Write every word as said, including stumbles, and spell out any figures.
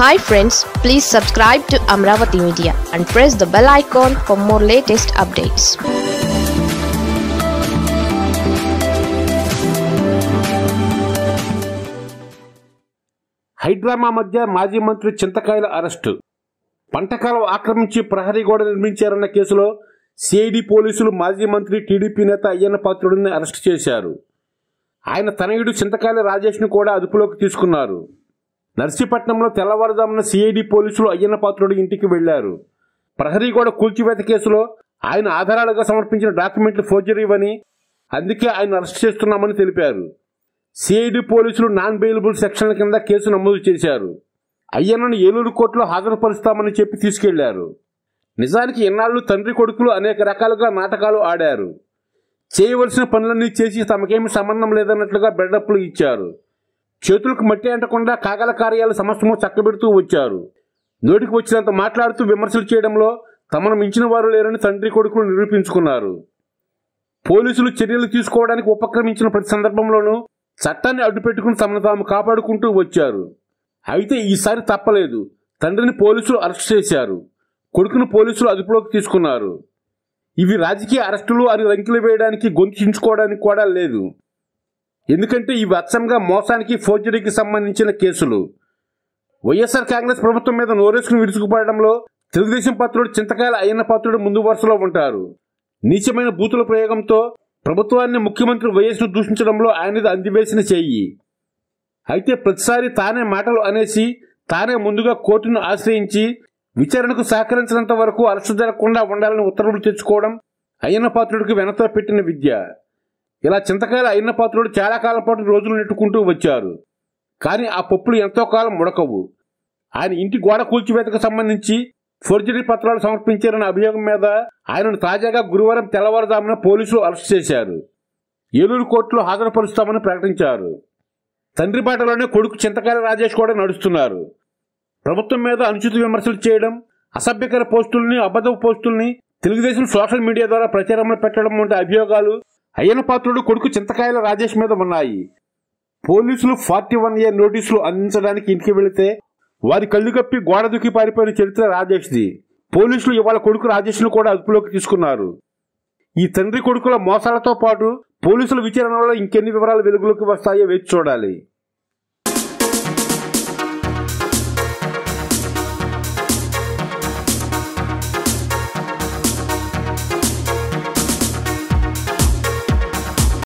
Hi friends, please subscribe to Amravati Media and press the bell icon for more latest updates. High drama మధ్య మాజీ మంత్రి చింతకాయల arrest. పంటకాలం ఆక్రమించి ప్రహరీ గోడ నిర్మించారన్న కేసులో సిఐడి పోలీసులు మాజీ మంత్రి టీడీపీ నేత అయ్యన్న పాత్రుడిని అరెస్టు చేశారు. ఆయన తనయుడు చింతకాయల రాజేష్ను కూడా అదుపులోకి తీసుకున్నారు. నర్సీపట్నంలో తెల్లవారుజామున సిఐడి పోలీసులు అయ్యన్న పాత్రుడి ఇంటికి వెళ్లారు. ప్రహరీ గోడ కూల్చివేత కేసులో ఆయన ఆధారాలుగా సమర్పించిన డాక్యుమెంట్లు ఫోర్జరీవని, అందుకే ఆయన అరెస్టు చేస్తున్నామని తెలిపారు. సిఐడి పోలీసులు నాన్ బెయిలబుల్ సెక్షన్ల కింద కేసు నమోదు చేశారు. అయ్యన్నను ఏలూరు కోర్టులో హాజరుపరుస్తామని చెప్పి తీసుకెళ్లారు. నిజానికి ఎన్నాళ్ళు తండ్రి కొడుకులు అనేక రకాలుగా నాటకాలు ఆడారు. చేయవలసిన పనులన్నీ చేసి తమకేమి సంబంధం లేదన్నట్లుగా బెడడప్పులు ఇచ్చారు. చేతులకు మట్టి అంటకుండా కాగల కార్యాలు సమస్తము చక్కబెడుతూ వచ్చారు. నోటికి వచ్చినంత మాట్లాడుతూ విమర్శలు చేయడంలో తమను మించిన వారు లేరని తండ్రి కొడుకులు నిరూపించుకున్నారు. పోలీసులు చర్యలు తీసుకోవడానికి ఉపక్రమించిన ప్రతి సందర్భంలోనూ చట్టాన్ని అడ్డుపెట్టుకుని తమను తాము కాపాడుకుంటూ వచ్చారు. అయితే ఈసారి తప్పలేదు. తండ్రిని పోలీసులు అరెస్టు చేశారు. కొడుకును పోలీసులు అదుపులోకి తీసుకున్నారు. ఇవి రాజకీయ అరెస్టులు అని రంకులు వేయడానికి, గొంతుంచుకోవడానికి కూడా లేదు. ఎందుకంటే ఇవి అచ్చంగా మోసానికి, ఫోర్జరీకి సంబంధించిన కేసులు. వైఎస్ఆర్ కాంగ్రెస్ ప్రభుత్వం మీద నోరేసుకుని విరుచుకుపడడంలో తెలుగుదేశం పార్టీ చింతకాయల అయ్యన్న పాత్రుడు ముందు వరుసలో ఉంటారు. నీచమైన బూతుల ప్రయోగంతో ప్రభుత్వాన్ని, ముఖ్యమంత్రి వైఎస్ను దూషించడంలో ఆయనది అందివేసిన చేయి. అయితే ప్రతిసారి తానే మాటలు అనేసి, తానే ముందుగా కోర్టును ఆశ్రయించి విచారణకు సహకరించినంత వరకు అరెస్టు జరగకుండా ఉండాలని ఉత్తర్వులు తెచ్చుకోవడం అయ్యన్న పాత్రుడికి వెనతో పెట్టిన విద్య. ఇలా చింతకాయల అయ్యన్న పాత్రుడు చాలా కాలం పాటు రోజులు నెట్టుకుంటూ వచ్చారు. కానీ ఆ పప్పులు ఎంతో కాలం ఉడకవు. ఆయన ఇంటి గోడ కూల్చివేతకు సంబంధించి ఫోర్జరీ పత్రాలు సమర్పించారన్న అభియోగం మీద ఆయనను తాజాగా గురువారం తెల్లవారుజామున పోలీసులు అరెస్టు చేశారు. ఏలూరు కోర్టులో హాజరుపరుస్తామని ప్రకటించారు. తండ్రి బాటలోనే కొడుకు చింతకాయల రాజేష్ కూడా నడుస్తున్నారు. ప్రభుత్వం మీద అనుచిత విమర్శలు చేయడం, అసభ్యకర పోస్టుల్ని, అబద్ధపు పోస్టుల్ని తెలుగుదేశం సోషల్ మీడియా ద్వారా ప్రచారంలో పెట్టడం వంటి అభియోగాలు అయ్యన్న పాత్రుడు, కొడుకు చింతకాయల రాజేష్ మీద ఉన్నాయి. పోలీసులు ఫార్టీ వన్ ఏ నోటీసులు అందించడానికి ఇంటికి వెళితే వారి కళ్ళు కప్పి గోడ దుక్కి పారిపోయిన చరిత్ర రాజేష్ది. పోలీసులు ఇవాళ కొడుకు రాజేష్ను కూడా అదుపులోకి తీసుకున్నారు. ఈ తండ్రి కొడుకుల మోసాలతో పాటు పోలీసుల విచారణ వల్ల ఇంకెన్ని వివరాలు వెలుగులోకి వస్తాయో వేచి చూడాలి.